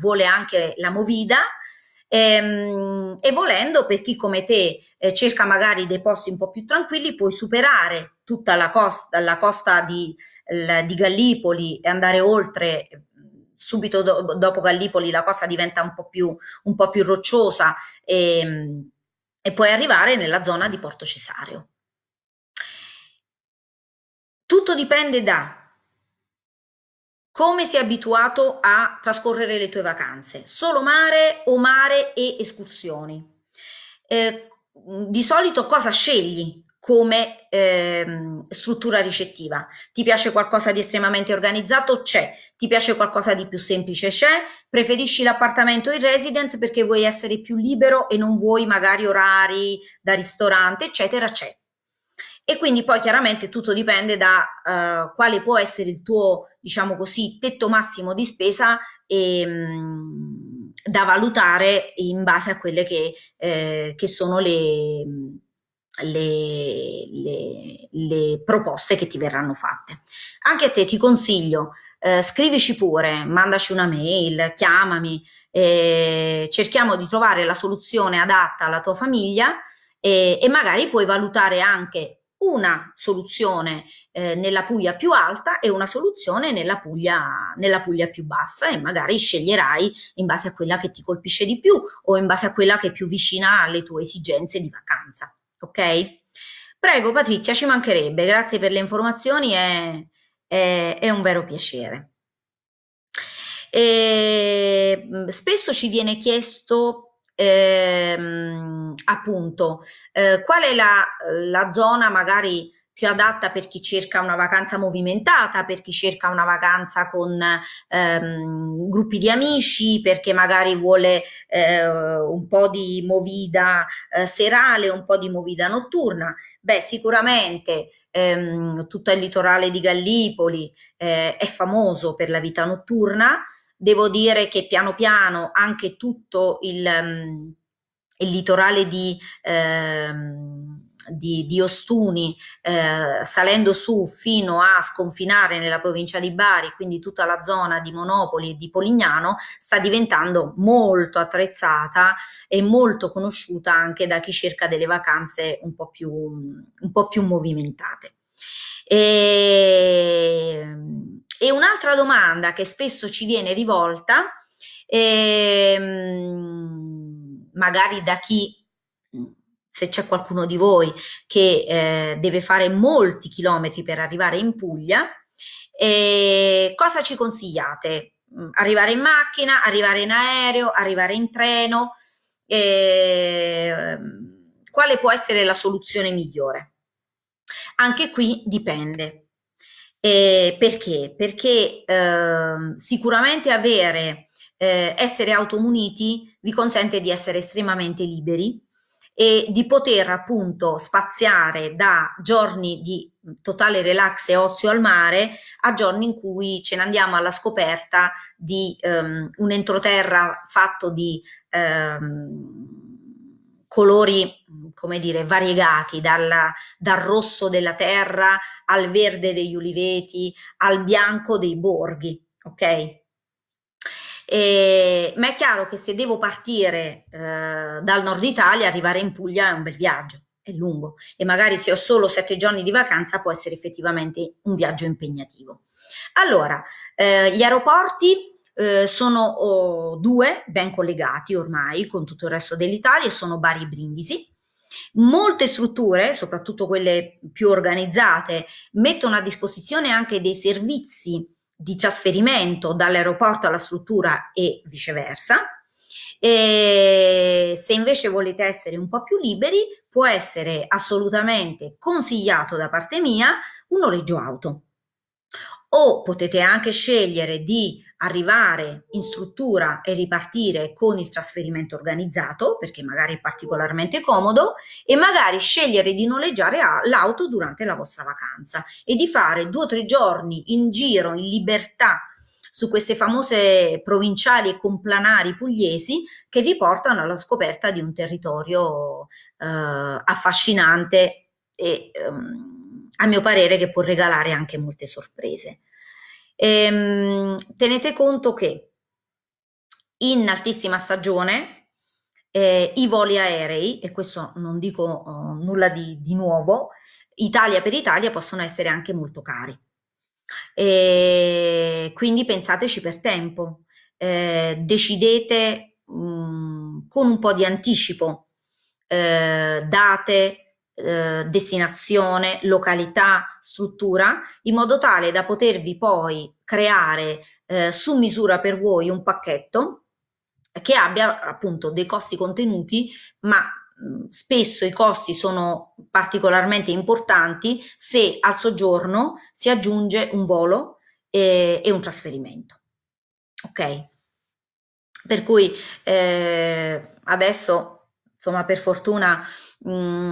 vuole anche la movida e volendo per chi come te cerca magari dei posti un po' più tranquilli. Puoi superare tutta la costa di Gallipoli e andare oltre. Subito dopo Gallipoli la costa diventa un po' più rocciosa e puoi arrivare nella zona di Porto Cesareo. Tutto dipende da come sei abituato a trascorrere le tue vacanze, solo mare o mare e escursioni. Di solito cosa scegli come struttura ricettiva? Ti piace qualcosa di estremamente organizzato? C'è. Ti piace qualcosa di più semplice? C'è. Preferisci l'appartamento o il residence perché vuoi essere più libero e non vuoi magari orari da ristorante, eccetera? C'è. E quindi poi chiaramente tutto dipende da quale può essere il tuo, diciamo così, tetto massimo di spesa da valutare in base a quelle che sono le proposte che ti verranno fatte. Anche a te ti consiglio, scrivici pure, mandaci una mail, chiamami, cerchiamo di trovare la soluzione adatta alla tua famiglia e magari puoi valutare anche una soluzione nella Puglia più alta e una soluzione nella Puglia più bassa, e magari sceglierai in base a quella che ti colpisce di più o in base a quella che è più vicina alle tue esigenze di vacanza. Ok? Prego Patrizia, ci mancherebbe, grazie per le informazioni, è un vero piacere. E spesso ci viene chiesto appunto qual è la zona magari più adatta per chi cerca una vacanza movimentata, per chi cerca una vacanza con gruppi di amici, perché magari vuole un po' di movida serale, un po' di movida notturna. Beh, sicuramente tutto il litorale di Gallipoli è famoso per la vita notturna. Devo dire che piano piano anche tutto il litorale di Ostuni, salendo su fino a sconfinare nella provincia di Bari, quindi tutta la zona di Monopoli e di Polignano sta diventando molto attrezzata e molto conosciuta anche da chi cerca delle vacanze un po' più movimentate. E un'altra domanda che spesso ci viene rivolta, magari da chi, se c'è qualcuno di voi che deve fare molti chilometri per arrivare in Puglia, cosa ci consigliate? Arrivare in macchina, arrivare in aereo, arrivare in treno? Quale può essere la soluzione migliore? Anche qui dipende. Perché? Perché sicuramente essere automuniti vi consente di essere estremamente liberi e di poter appunto spaziare da giorni di totale relax e ozio al mare a giorni in cui ce ne andiamo alla scoperta di un entroterra fatto di colori, come dire, variegati, dal rosso della terra al verde degli uliveti, al bianco dei borghi, ok? Ma è chiaro che se devo partire dal nord Italia, arrivare in Puglia è un bel viaggio, è lungo, e magari se ho solo 7 giorni di vacanza può essere effettivamente un viaggio impegnativo. Allora, gli aeroporti sono 2 ben collegati ormai con tutto il resto dell'Italia, sono Bari e Brindisi. Molte strutture, soprattutto quelle più organizzate, mettono a disposizione anche dei servizi di trasferimento dall'aeroporto alla struttura e viceversa, E se invece volete essere un po' più liberi, può essere assolutamente consigliato da parte mia un noleggio auto, o potete anche scegliere di arrivare in struttura e ripartire con il trasferimento organizzato, perché magari è particolarmente comodo, e magari scegliere di noleggiare l'auto durante la vostra vacanza e di fare 2 o 3 giorni in giro in libertà su queste famose provinciali e complanari pugliesi che vi portano alla scoperta di un territorio affascinante e a mio parere che può regalare anche molte sorprese. Tenete conto che in altissima stagione i voli aerei, e questo non dico nulla di nuovo, Italia per Italia possono essere anche molto cari, quindi pensateci per tempo, decidete con un po' di anticipo date, destinazione, località, struttura, in modo tale da potervi poi creare su misura per voi un pacchetto che abbia appunto dei costi contenuti, ma spesso i costi sono particolarmente importanti se al soggiorno si aggiunge un volo e un trasferimento, ok? Per cui adesso, insomma, per fortuna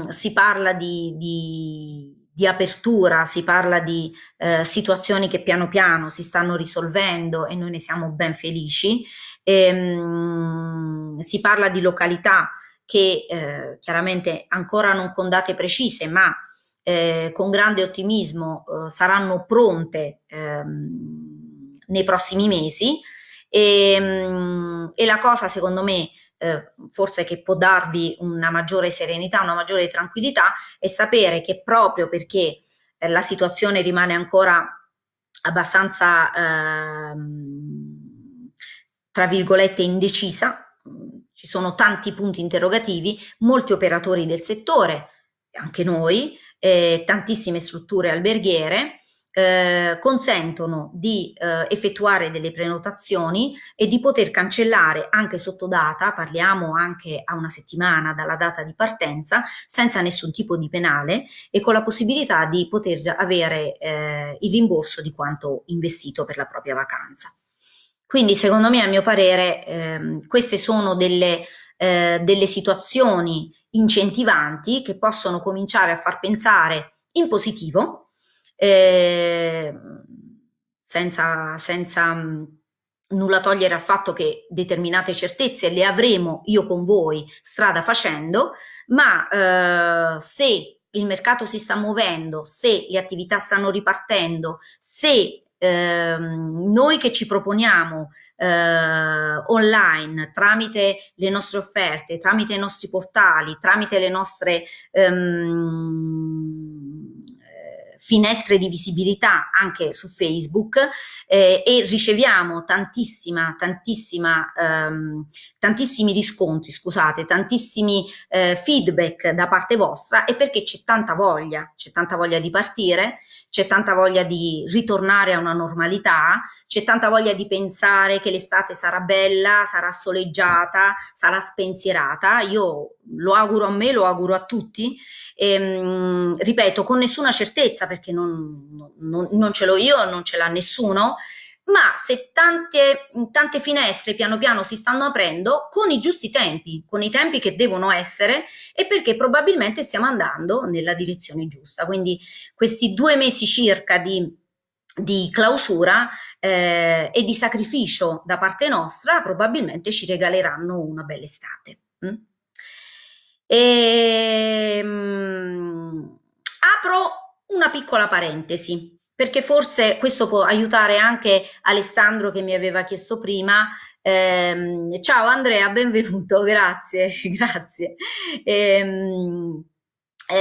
si parla di apertura, si parla di situazioni che piano piano si stanno risolvendo e noi ne siamo ben felici, si parla di località che chiaramente ancora non con date precise, ma con grande ottimismo saranno pronte nei prossimi mesi, e la cosa secondo me forse che può darvi una maggiore serenità, una maggiore tranquillità, e sapere che proprio perché la situazione rimane ancora abbastanza tra virgolette indecisa, ci sono tanti punti interrogativi, molti operatori del settore, anche noi, tantissime strutture alberghiere consentono di effettuare delle prenotazioni e di poter cancellare anche sotto data, parliamo anche a una settimana dalla data di partenza, senza nessun tipo di penale e con la possibilità di poter avere il rimborso di quanto investito per la propria vacanza. Quindi secondo me, a mio parere, queste sono delle situazioni incentivanti che possono cominciare a far pensare in positivo, senza nulla togliere al fatto che determinate certezze le avremo, io con voi, strada facendo, ma se il mercato si sta muovendo, se le attività stanno ripartendo, se noi che ci proponiamo online tramite le nostre offerte, tramite i nostri portali, tramite le nostre finestre di visibilità anche su Facebook, e riceviamo tantissimi riscontri, scusate, tantissimi feedback da parte vostra, e perché c'è tanta voglia di partire, c'è tanta voglia di ritornare a una normalità, c'è tanta voglia di pensare che l'estate sarà bella, sarà soleggiata, sarà spensierata. Io lo auguro a me, lo auguro a tutti, ripeto, con nessuna certezza, perché non ce l'ho io, non ce l'ha nessuno, ma se tante finestre piano piano si stanno aprendo con i giusti tempi, con i tempi che devono essere, e perché probabilmente stiamo andando nella direzione giusta. Quindi questi 2 mesi circa di clausura e di sacrificio da parte nostra probabilmente ci regaleranno una bella estate. Apro una piccola parentesi, perché forse questo può aiutare anche Alessandro che mi aveva chiesto prima. Ciao Andrea, benvenuto, grazie, grazie. Può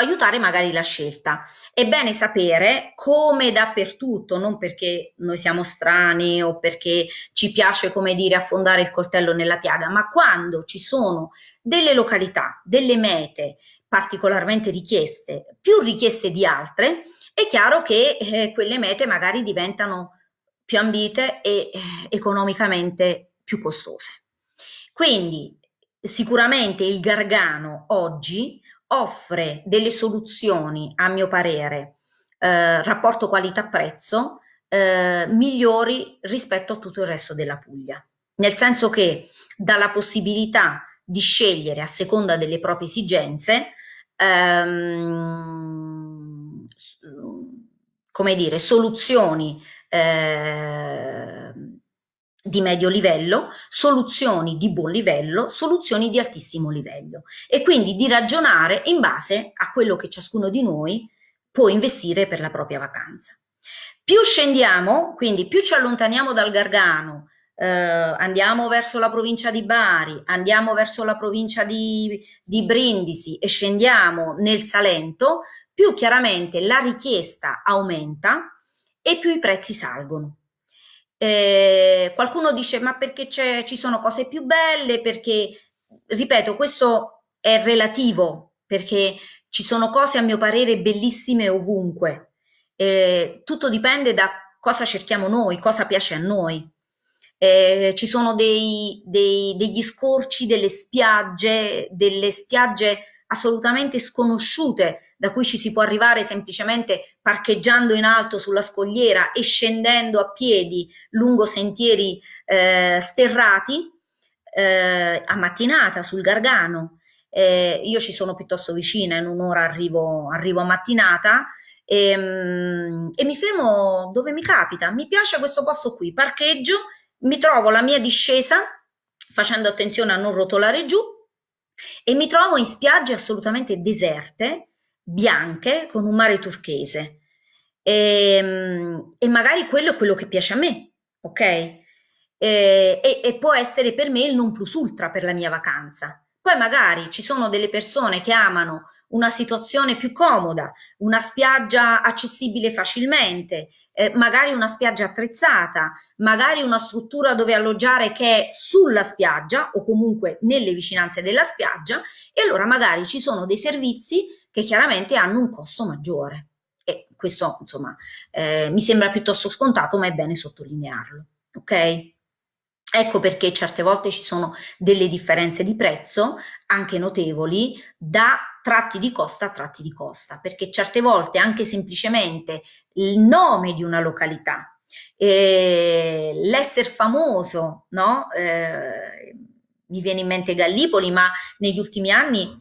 aiutare magari la scelta. È bene sapere, come dappertutto, non perché noi siamo strani o perché ci piace, come dire, affondare il coltello nella piaga, ma quando ci sono delle località, delle mete particolarmente richieste, più richieste di altre, è chiaro che quelle mete magari diventano più ambite e economicamente più costose. Quindi sicuramente il Gargano oggi offre delle soluzioni, a mio parere, rapporto qualità-prezzo, migliori rispetto a tutto il resto della Puglia, nel senso che dà la possibilità di scegliere a seconda delle proprie esigenze, come dire, soluzioni di medio livello, soluzioni di buon livello, soluzioni di altissimo livello, e quindi di ragionare in base a quello che ciascuno di noi può investire per la propria vacanza. Più scendiamo, quindi più ci allontaniamo dal Gargano, andiamo verso la provincia di Bari, andiamo verso la provincia di Brindisi e scendiamo nel Salento, più chiaramente la richiesta aumenta e più i prezzi salgono. Qualcuno dice ma perché ci sono cose più belle, perché, ripeto, questo è relativo, perché ci sono cose a mio parere bellissime ovunque, tutto dipende da cosa cerchiamo noi, cosa piace a noi. Ci sono degli scorci, delle spiagge assolutamente sconosciute, da cui ci si può arrivare semplicemente parcheggiando in alto sulla scogliera e scendendo a piedi lungo sentieri sterrati, a Mattinata sul Gargano. Io ci sono piuttosto vicina, in un'ora arrivo a Mattinata e mi fermo dove mi capita. Mi piace questo posto qui, parcheggio, mi trovo la mia discesa facendo attenzione a non rotolare giù e mi trovo in spiagge assolutamente deserte, bianche, con un mare turchese, e magari quello è quello che piace a me, ok? E può essere per me il non plus ultra per la mia vacanza. Poi magari ci sono delle persone che amano una situazione più comoda, una spiaggia accessibile facilmente, magari una spiaggia attrezzata, magari una struttura dove alloggiare che è sulla spiaggia o comunque nelle vicinanze della spiaggia, e allora magari ci sono dei servizi che chiaramente hanno un costo maggiore. E questo, insomma, mi sembra piuttosto scontato, ma è bene sottolinearlo, ok? Ecco perché certe volte ci sono delle differenze di prezzo anche notevoli da tratti di costa a tratti di costa, perché certe volte anche semplicemente il nome di una località, l'essere famoso, no? Mi viene in mente Gallipoli, ma negli ultimi anni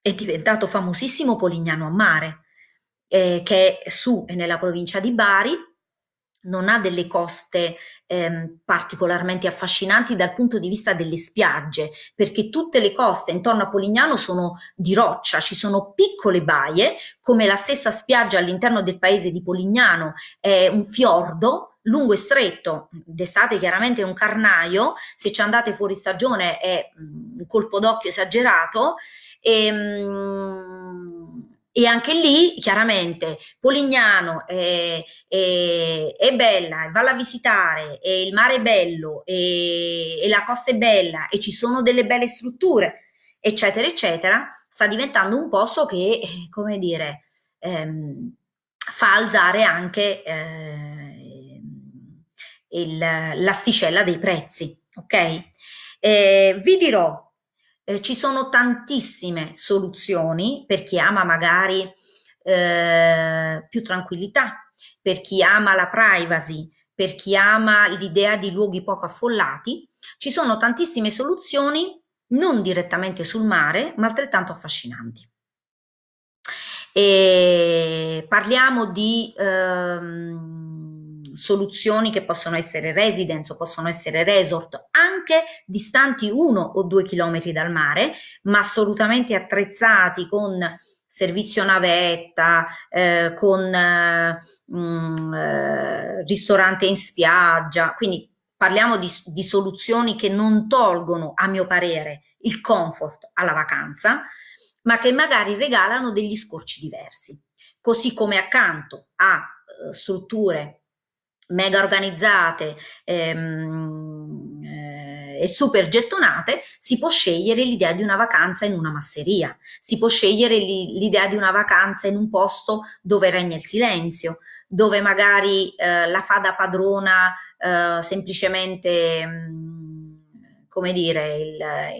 è diventato famosissimo Polignano a Mare, che è su e nella provincia di Bari. Non ha delle coste particolarmente affascinanti dal punto di vista delle spiagge, perché tutte le coste intorno a Polignano sono di roccia, ci sono piccole baie, come la stessa spiaggia all'interno del paese di Polignano è un fiordo lungo e stretto, d'estate chiaramente è un carnaio, se ci andate fuori stagione è un colpo d'occhio esagerato, e anche lì chiaramente Polignano è bella, e valla a visitare, e il mare è bello, e la costa è bella, e ci sono delle belle strutture, eccetera eccetera. Sta diventando un posto che, come dire, fa alzare anche l'asticella dei prezzi, ok? Vi dirò, ci sono tantissime soluzioni per chi ama magari più tranquillità, per chi ama la privacy, per chi ama l'idea di luoghi poco affollati. Ci sono tantissime soluzioni non direttamente sul mare, ma altrettanto affascinanti. E parliamo di soluzioni che possono essere residence o possono essere resort, anche distanti 1 o 2 chilometri dal mare, ma assolutamente attrezzati con servizio navetta, con ristorante in spiaggia. Quindi parliamo di soluzioni che non tolgono, a mio parere, il comfort alla vacanza, ma che magari regalano degli scorci diversi. Così come accanto a strutture mega organizzate e super gettonate, si può scegliere l'idea di una vacanza in una masseria, si può scegliere l'idea di una vacanza in un posto dove regna il silenzio, dove magari la fa da padrona semplicemente come dire,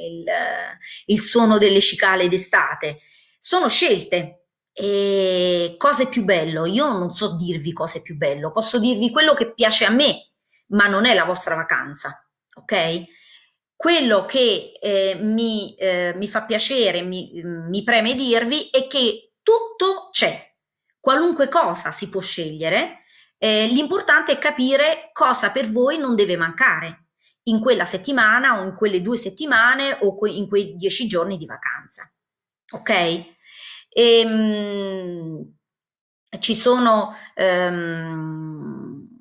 il suono delle cicale d'estate. Sono scelte e cose più bello. Io non so dirvi cose più bello, posso dirvi quello che piace a me, ma non è la vostra vacanza, ok? Quello che mi fa piacere, mi preme dirvi, è che tutto c'è, qualunque cosa si può scegliere, l'importante è capire cosa per voi non deve mancare in quella settimana o in quelle 2 settimane o in quei 10 giorni di vacanza, ok? Ci sono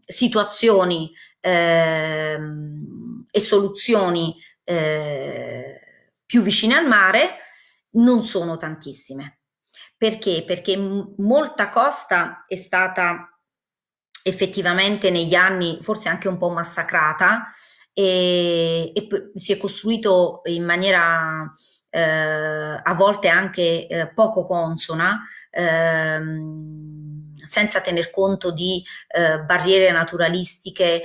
situazioni e soluzioni più vicine al mare. Non sono tantissime, perché molta costa è stata effettivamente negli anni forse anche un po' massacrata e si è costruito in maniera a volte anche poco consona, senza tener conto di barriere naturalistiche,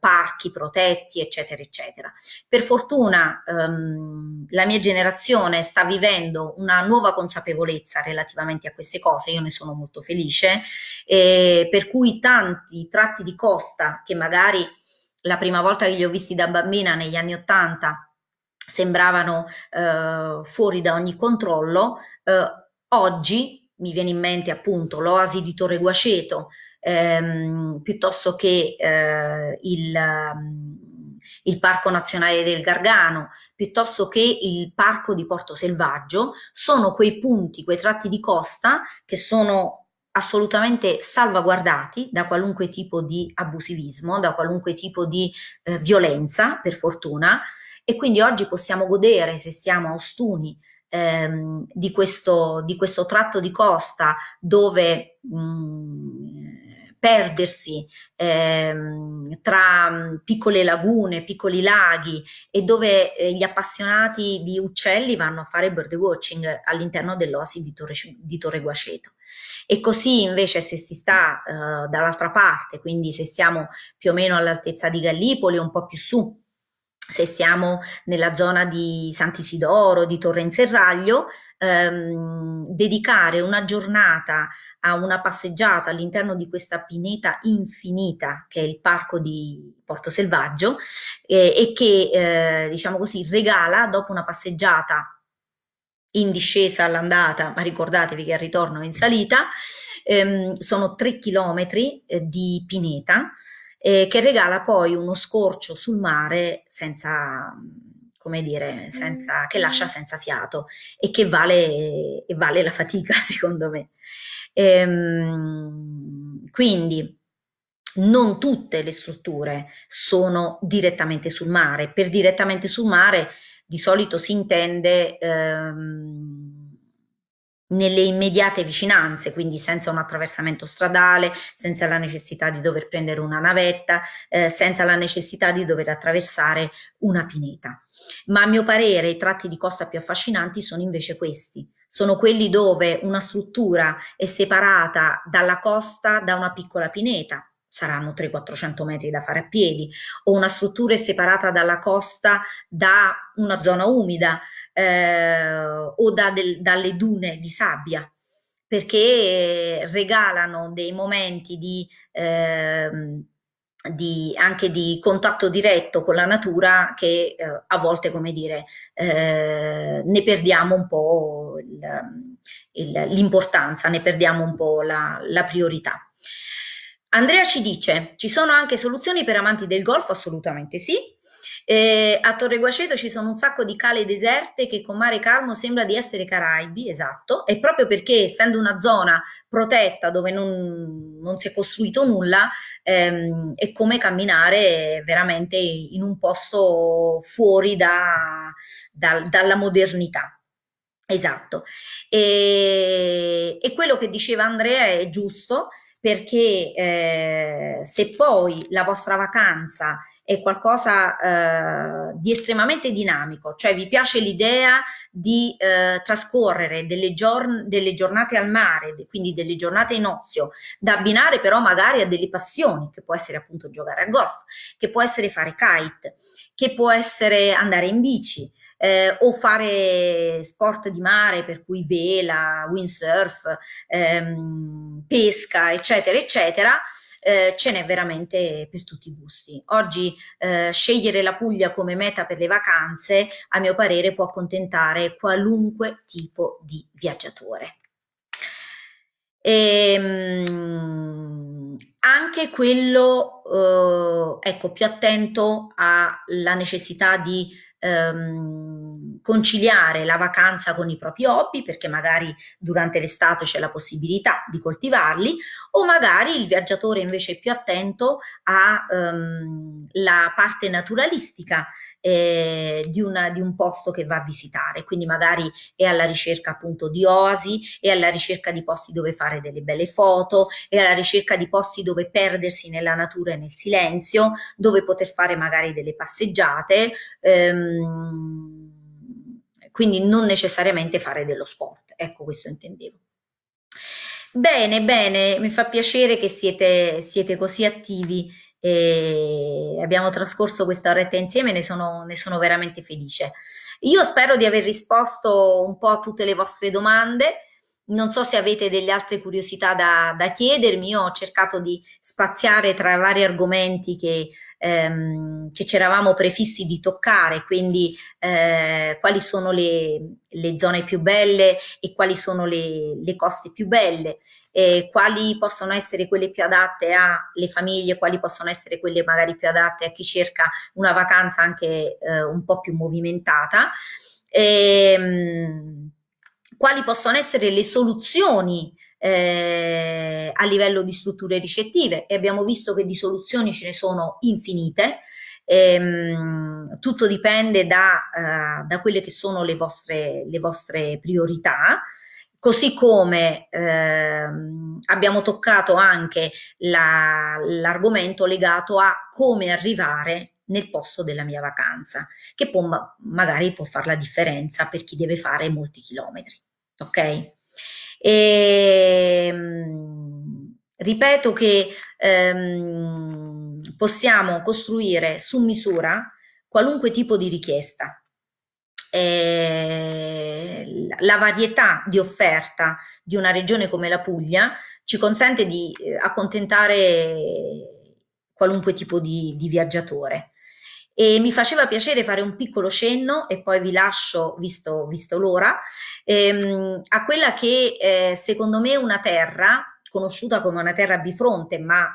parchi protetti, eccetera, eccetera. Per fortuna la mia generazione sta vivendo una nuova consapevolezza relativamente a queste cose, io ne sono molto felice, per cui tanti tratti di costa che magari la prima volta che li ho visti da bambina negli anni '80 sembravano fuori da ogni controllo, oggi mi viene in mente appunto l'oasi di Torre Guaceto, piuttosto che il Parco Nazionale del Gargano, piuttosto che il Parco di Porto Selvaggio. Sono quei punti, quei tratti di costa che sono assolutamente salvaguardati da qualunque tipo di abusivismo, da qualunque tipo di violenza, per fortuna, e quindi oggi possiamo godere, se siamo a Ostuni, di questo tratto di costa dove perdersi tra piccole lagune, piccoli laghi, e dove gli appassionati di uccelli vanno a fare birdwatching all'interno dell'oasi di Torre Guaceto. E così invece se si sta dall'altra parte, quindi se siamo più o meno all'altezza di Gallipoli o un po' più su, se siamo nella zona di Sant'Isidoro, di Torre Inserraglio, dedicare una giornata a una passeggiata all'interno di questa pineta infinita che è il Parco di Porto Selvaggio e che, diciamo così, regala, dopo una passeggiata in discesa all'andata, ma ricordatevi che al ritorno è in salita, sono 3 chilometri di pineta, che regala poi uno scorcio sul mare senza, come dire, che lascia senza fiato e che vale la fatica, secondo me. Quindi non tutte le strutture sono direttamente sul mare. Per direttamente sul mare di solito si intende nelle immediate vicinanze, quindi senza un attraversamento stradale, senza la necessità di dover prendere una navetta, senza la necessità di dover attraversare una pineta. Ma a mio parere i tratti di costa più affascinanti sono invece questi, sono quelli dove una struttura è separata dalla costa da una piccola pineta, saranno 300-400 metri da fare a piedi, o una struttura è separata dalla costa da una zona umida, o dalle dune di sabbia, perché regalano dei momenti anche di contatto diretto con la natura che a volte, come dire, ne perdiamo un po' l'importanza, ne perdiamo un po' la priorità. Andrea ci dice, ci sono anche soluzioni per amanti del golf? Assolutamente sì. A Torre Guaceto ci sono un sacco di cale deserte che con mare calmo sembra di essere Caraibi, esatto, e proprio perché essendo una zona protetta dove non si è costruito nulla, è come camminare veramente in un posto fuori dalla modernità. Esatto, e quello che diceva Andrea è giusto, perché se poi la vostra vacanza è qualcosa di estremamente dinamico, cioè vi piace l'idea di trascorrere delle giornate al mare, quindi delle giornate in ozio, da abbinare però magari a delle passioni, che può essere appunto giocare a golf, che può essere fare kite, che può essere andare in bici, o fare sport di mare, per cui vela, windsurf, pesca, eccetera eccetera, ce n'è veramente per tutti i gusti. Oggi scegliere la Puglia come meta per le vacanze, a mio parere, può accontentare qualunque tipo di viaggiatore. Anche quello, ecco, più attento alla necessità di conciliare la vacanza con i propri hobby, perché magari durante l'estate c'è la possibilità di coltivarli, o magari il viaggiatore invece è più attento alla parte naturalistica di un posto che va a visitare, quindi magari è alla ricerca appunto di oasi, è alla ricerca di posti dove fare delle belle foto, è alla ricerca di posti dove perdersi nella natura e nel silenzio, dove poter fare magari delle passeggiate, quindi non necessariamente fare dello sport, ecco, questo intendevo. Bene, bene, mi fa piacere che siete così attivi, e abbiamo trascorso questa oretta insieme, ne sono veramente felice. Io spero di aver risposto un po' a tutte le vostre domande. Non so se avete delle altre curiosità da chiedermi. Io ho cercato di spaziare tra vari argomenti che ci eravamo prefissi di toccare, quindi quali sono le zone più belle e quali sono le coste più belle, quali possono essere quelle più adatte alle famiglie, quali possono essere quelle magari più adatte a chi cerca una vacanza anche un po' più movimentata, quali possono essere le soluzioni a livello di strutture ricettive, e abbiamo visto che di soluzioni ce ne sono infinite. Tutto dipende da quelle che sono le vostre priorità, così come abbiamo toccato anche l'argomento legato a come arrivare nel posto della mia vacanza, che magari può fare la differenza per chi deve fare molti chilometri, ok? Ripeto che possiamo costruire su misura qualunque tipo di richiesta. La varietà di offerta di una regione come la Puglia ci consente di accontentare qualunque tipo di viaggiatore. E mi faceva piacere fare un piccolo cenno, e poi vi lascio, visto l'ora, a quella che secondo me è una terra conosciuta come una terra bifronte, ma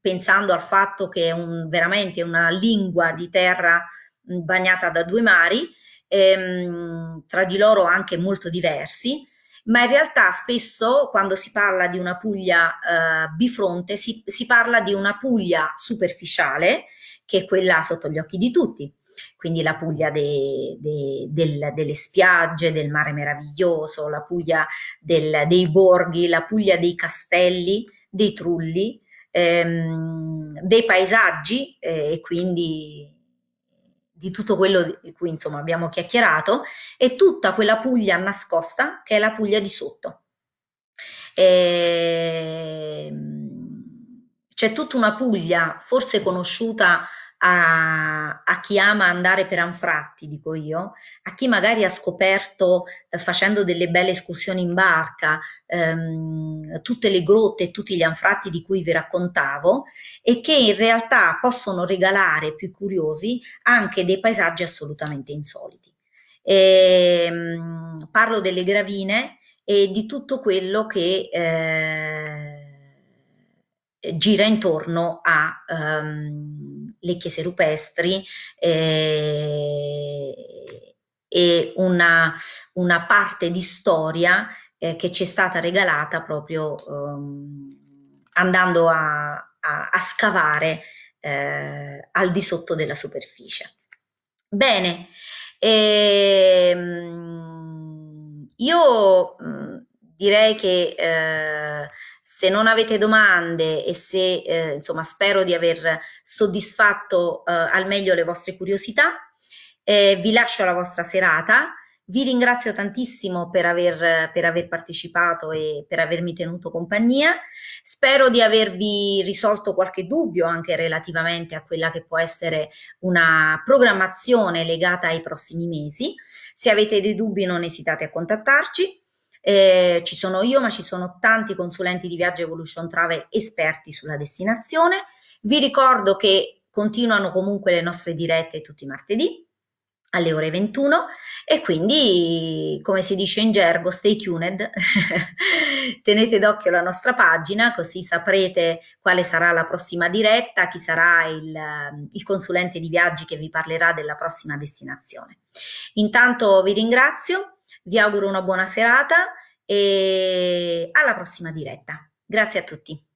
pensando al fatto che è veramente una lingua di terra bagnata da due mari, tra di loro anche molto diversi, ma in realtà spesso quando si parla di una Puglia bifronte si parla di una Puglia superficiale, che è quella sotto gli occhi di tutti, quindi la Puglia delle spiagge, del mare meraviglioso, la Puglia dei borghi, la Puglia dei castelli, dei trulli, dei paesaggi, e quindi di tutto quello di cui insomma abbiamo chiacchierato, e tutta quella Puglia nascosta che è la Puglia di sotto. C'è tutta una Puglia forse conosciuta a chi ama andare per anfratti, dico io, a chi magari ha scoperto facendo delle belle escursioni in barca tutte le grotte e tutti gli anfratti di cui vi raccontavo, e che in realtà possono regalare più curiosi anche dei paesaggi assolutamente insoliti. Parlo delle gravine e di tutto quello che gira intorno a le chiese rupestri e una parte di storia che ci è stata regalata proprio andando a scavare al di sotto della superficie. Bene, Io direi che se non avete domande e se insomma spero di aver soddisfatto al meglio le vostre curiosità, vi lascio alla vostra serata. Vi ringrazio tantissimo per aver partecipato e per avermi tenuto compagnia. Spero di avervi risolto qualche dubbio anche relativamente a quella che può essere una programmazione legata ai prossimi mesi. Se avete dei dubbi non esitate a contattarci. Ci sono io, ma ci sono tanti consulenti di viaggio Evolution Travel esperti sulla destinazione. Vi ricordo che continuano comunque le nostre dirette tutti i martedì alle ore 21 e quindi, come si dice in gergo, stay tuned, tenete d'occhio la nostra pagina così saprete quale sarà la prossima diretta, chi sarà il consulente di viaggi che vi parlerà della prossima destinazione. Intanto vi ringrazio, vi auguro una buona serata e alla prossima diretta. Grazie a tutti.